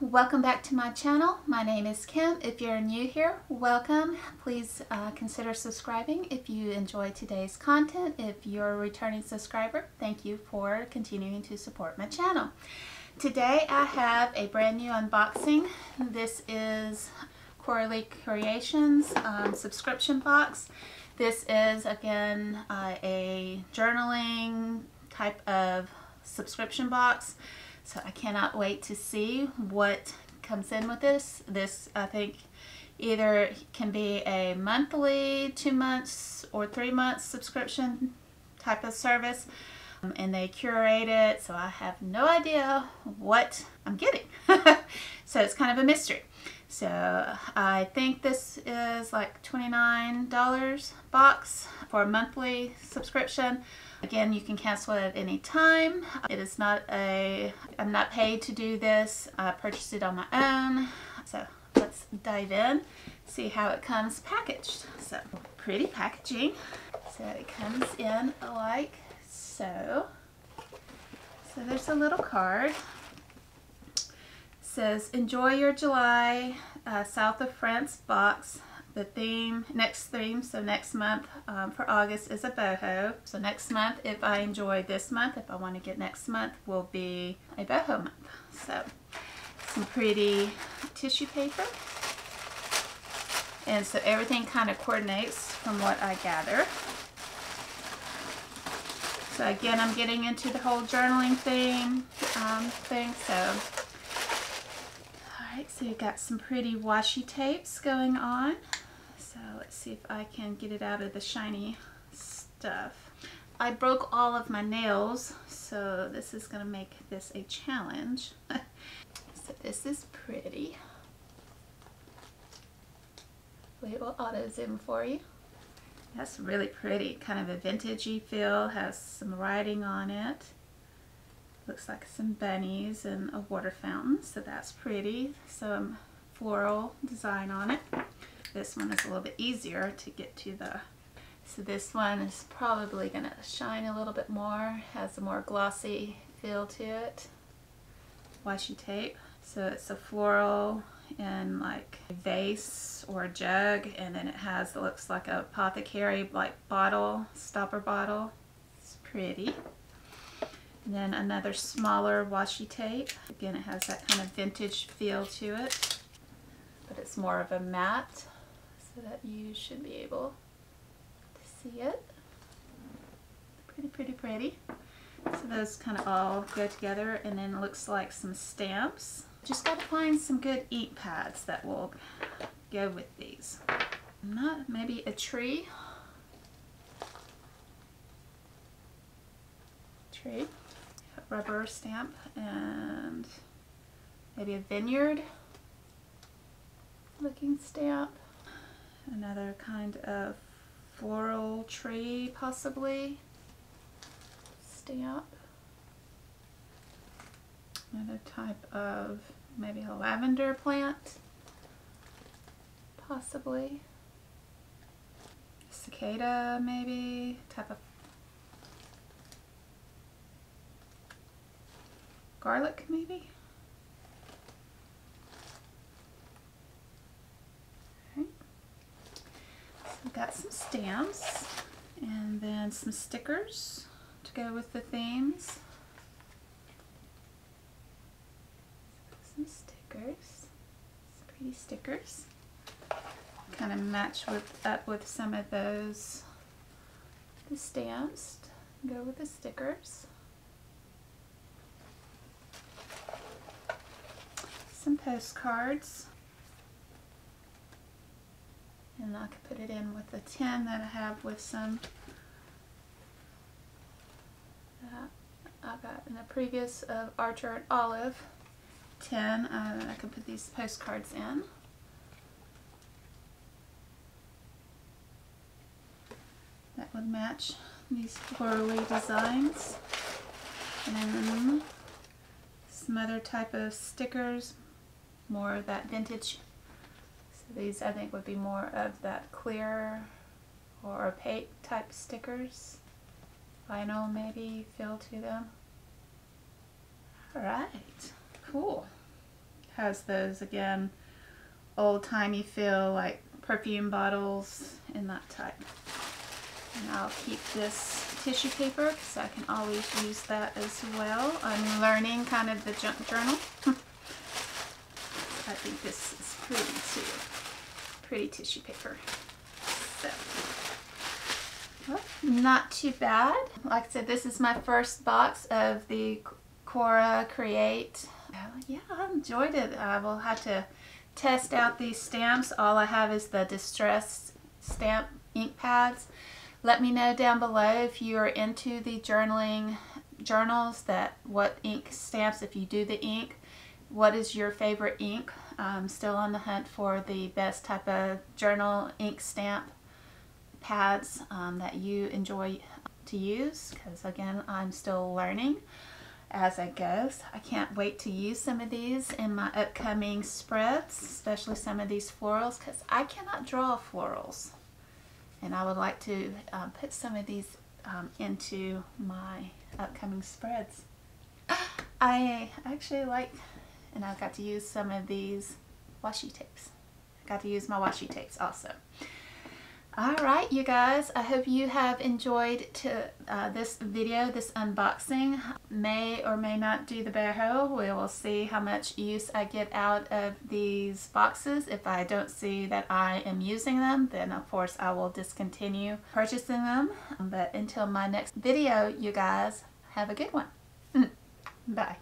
welcome back to my channel. My name is Kim. If you're new here, welcome. Please consider subscribing if you enjoy today's content. If you're a returning subscriber, thank you for continuing to support my channel. Today I have a brand new unboxing. This is CoraCrea Crafts subscription box. This is again a journaling type of subscription box. So I cannot wait to see what comes in with this. This, I think, either can be a monthly, 2 months, or 3 months subscription type of service. And they curate it, so I have no idea what I'm getting. So it's kind of a mystery. So I think this is like $29 box for a monthly subscription. Again, you can cancel it at any time. It is not a, I'm not paid to do this. I purchased it on my own. So let's dive in, see how it comes packaged. So pretty packaging. So it comes in like so. So there's a little card. It says, enjoy your July South of France box. The theme, next month for August is a boho. So next month, if I enjoy this month, if I want to get next month, will be a boho month. So some pretty tissue paper. And so everything kind of coordinates from what I gather. So again, I'm getting into the whole journaling thing, so. All right, so you've got some pretty washi tapes going on. So let's see if I can get it out of the shiny stuff. I broke all of my nails, so this is gonna make this a challenge. So this is pretty. We will auto zoom for you. That's really pretty, kind of a vintagey feel, has some writing on it. Looks like some bunnies and a water fountain, so that's pretty. Some floral design on it. This one is a little bit easier to get to the... So this one is probably gonna shine a little bit more, has a more glossy feel to it. Washi tape. So it's a floral in like a vase or a jug, and then it has, it looks like an apothecary like bottle, stopper bottle. It's pretty. And then another smaller washi tape. Again, it has that kind of vintage feel to it, but it's more of a matte, so that you should be able to see it. Pretty, pretty, pretty. So those kind of all go together, and then it looks like some stamps. Just gotta find some good ink pads that will go with these. Not maybe a tree. Rubber stamp, and maybe a vineyard looking stamp, another kind of floral tree possibly stamp, another type of maybe a lavender plant possibly, cicada maybe, type of garlic maybe. All right. So we've got some stamps and then some stickers to go with the themes. Some stickers, some pretty stickers. Kind of match up with some of those, the stamps, go with the stickers. Some postcards, and I could put it in with the tin that I have with some that I got in the previous of Archer and Olive tin. I can put these postcards in. That would match these florally designs, and some other type of stickers. More of that vintage. So these I think would be more of that clear or opaque type stickers. Vinyl maybe, feel to them. Alright, cool. has those again, old-timey feel, like perfume bottles and that type. And I'll keep this tissue paper because I can always use that as well. I'm learning kind of the junk journal. I think this is pretty too. Pretty tissue paper. So, well, not too bad. Like I said, this is my first box of the CoraCrea. Well, yeah, I enjoyed it. I will have to test out these stamps. All I have is the Distress stamp ink pads. Let me know down below if you are into the journals, that what ink stamps, if you do the ink, what is your favorite ink? I'm still on the hunt for the best type of journal ink stamp pads that you enjoy to use, because again, I'm still learning as I go. So I can't wait to use some of these in my upcoming spreads, especially some of these florals, because I cannot draw florals. And I would like to put some of these into my upcoming spreads. I actually like, and I got to use some of these washi tapes. I got to use my washi tapes also. Alright you guys, I hope you have enjoyed this video, this unboxing. May or may not do the bear haul. We will see how much use I get out of these boxes. If I don't see that I am using them, then of course I will discontinue purchasing them. But until my next video, you guys, have a good one. Bye.